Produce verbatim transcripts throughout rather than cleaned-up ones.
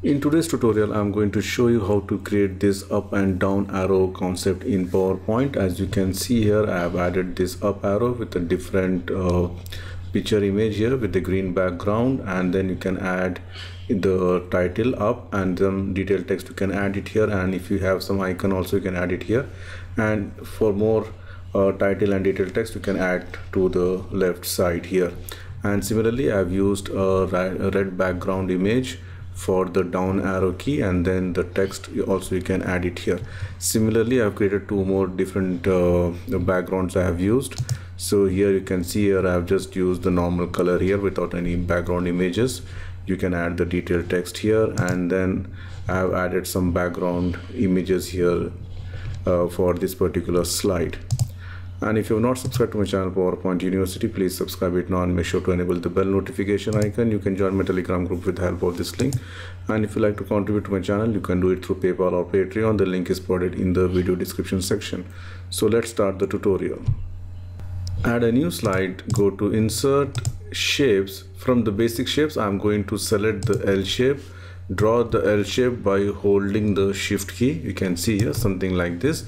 In today's tutorial, I'm going to show you how to create this up and down arrow concept in PowerPoint. As you can see here, I have added this up arrow with a different uh, picture image here with the green background, and then you can add the title up and then detailed text. You can add it here, and if you have some icon also, you can add it here. And for more uh, title and detailed text, you can add to the left side here. And similarly, I've used a red background image for the down arrow key, and then the text also you can add it here. Similarly, I've created two more different uh, backgrounds I have used. So here you can see here I've just used the normal color here without any background images. You can add the detailed text here, and then I've added some background images here uh, for this particular slide. And if you have not subscribed to my channel PowerPoint University, please subscribe it now and make sure to enable the bell notification icon. You can join my Telegram group with the help of this link. And if you like to contribute to my channel, you can do it through PayPal or Patreon. The link is provided in the video description section. So let's start the tutorial. Add a new slide, go to Insert, Shapes. From the basic shapes, I'm going to select the L shape. Draw the L shape by holding the shift key. You can see here something like this.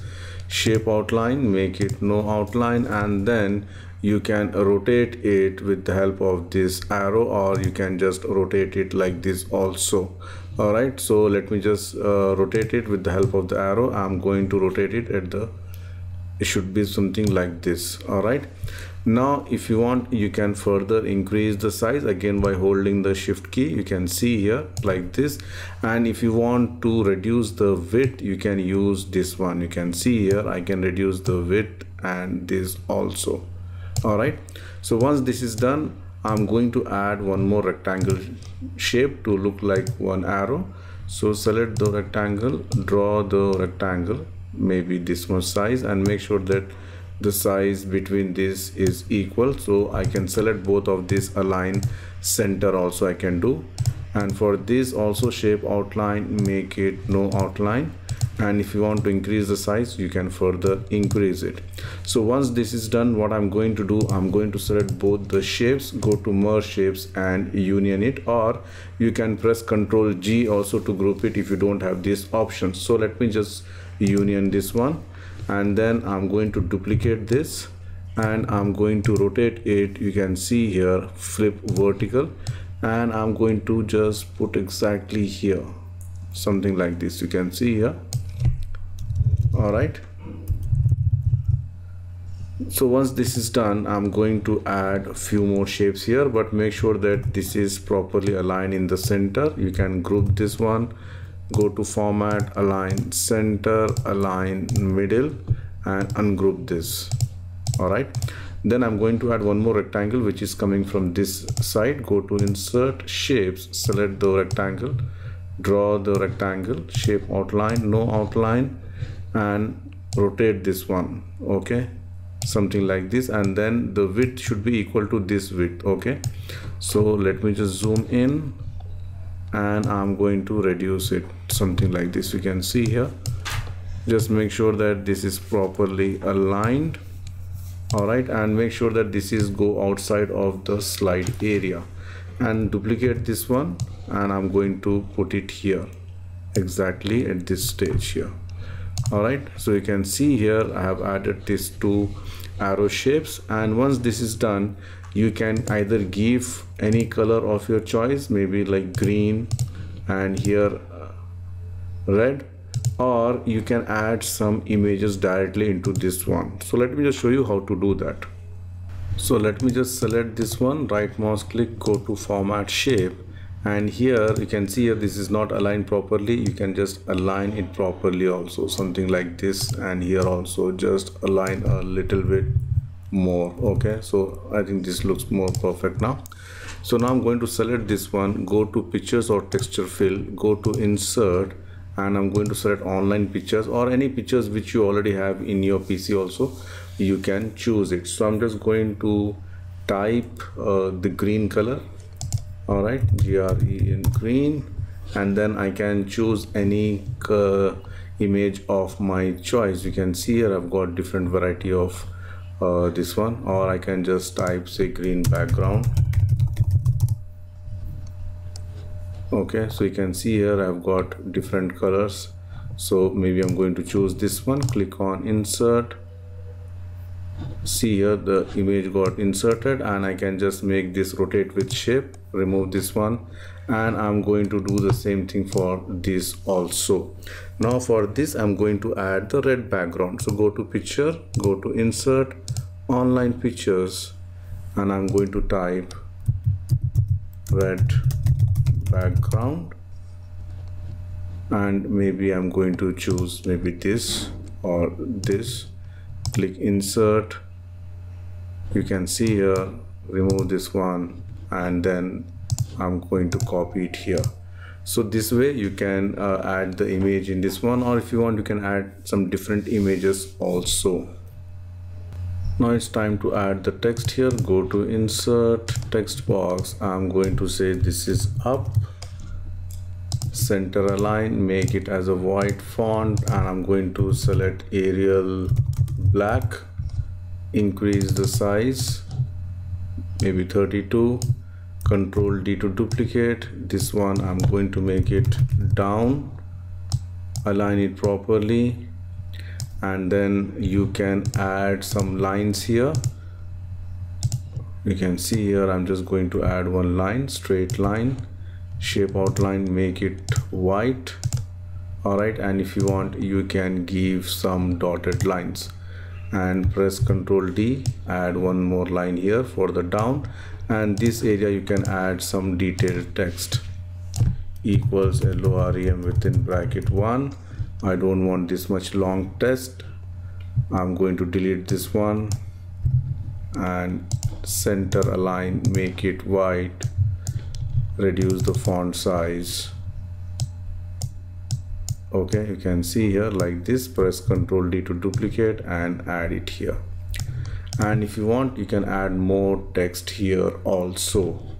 Shape outline, make it no outline, and then you can rotate it with the help of this arrow, or you can just rotate it like this also. All right, so let me just uh, rotate it with the help of the arrow. I'm going to rotate it at the it should be something like this. All right, now if you want, you can further increase the size again by holding the shift key. You can see here like this. And if you want to reduce the width, you can use this one. You can see here I can reduce the width and this also. All right, so once this is done, I'm going to add one more rectangle shape to look like one arrow. So select the rectangle, draw the rectangle, maybe this one size, and make sure that the size between this is equal. So I can select both of these, align center also I can do. And for this also, shape outline, make it no outline. And if you want to increase the size, you can further increase it. So once this is done, what I'm going to do, I'm going to select both the shapes, go to merge shapes and union it, or you can press Ctrl G also to group it if you don't have this option. So let me just union this one, and then I'm going to duplicate this and I'm going to rotate it. You can see here, flip vertical, and I'm going to just put exactly here something like this. You can see here. All right, so once this is done, I'm going to add a few more shapes here, but make sure that this is properly aligned in the center. You can group this one, go to format, align center, align middle, and ungroup this. All right, then I'm going to add one more rectangle which is coming from this side. Go to Insert, Shapes, select the rectangle, draw the rectangle, shape outline, no outline, and rotate this one, okay, something like this. And then the width should be equal to this width. Okay, so let me just zoom in, and I'm going to reduce it something like this. You can see here, just make sure that this is properly aligned. All right, and make sure that this is go outside of the slide area, and duplicate this one, and I'm going to put it here exactly at this stage here. All right, so you can see here I have added these two arrow shapes. And once this is done, you can either give any color of your choice, maybe like green and here red, or you can add some images directly into this one. So let me just show you how to do that. So let me just select this one, right mouse click, go to format, shape, and here you can see here this is not aligned properly. You can just align it properly also, something like this. And here also just align a little bit more. Okay, so I think this looks more perfect now. So now I'm going to select this one, go to pictures or texture fill, go to Insert, and I'm going to select online pictures, or any pictures which you already have in your P C also, you can choose it. So I'm just going to type uh, the green color. All right, G R E N green, and then I can choose any uh, image of my choice. You can see here I've got different variety of uh, this one, or I can just type say green background. Okay, so you can see here I've got different colors. So maybe I'm going to choose this one, click on insert. See here the image got inserted, and I can just make this rotate with shape, remove this one, and I'm going to do the same thing for this also. Now for this I'm going to add the red background. So go to picture, go to insert, online pictures, and I'm going to type red background, and maybe I'm going to choose maybe this or this. Click insert. You can see here, remove this one, and then I'm going to copy it here. So this way you can uh, add the image in this one, or if you want you can add some different images also. Now it's time to add the text here. Go to insert, text box. I'm going to say this is up, center align, make it as a white font, and I'm going to select Arial Black, increase the size, maybe thirty-two, control D to duplicate. This one I'm going to make it down, align it properly, and then you can add some lines here. You can see here I'm just going to add one line, straight line, shape outline, make it white. Alright, and if you want you can give some dotted lines, and press Ctrl D, add one more line here for the down, and this area you can add some detailed text, equals LOREM within bracket one. I don't want this much long text. I'm going to delete this one and center align, make it white, reduce the font size. Okay, you can see here like this, press Ctrl D to duplicate and add it here. And if you want you can add more text here also.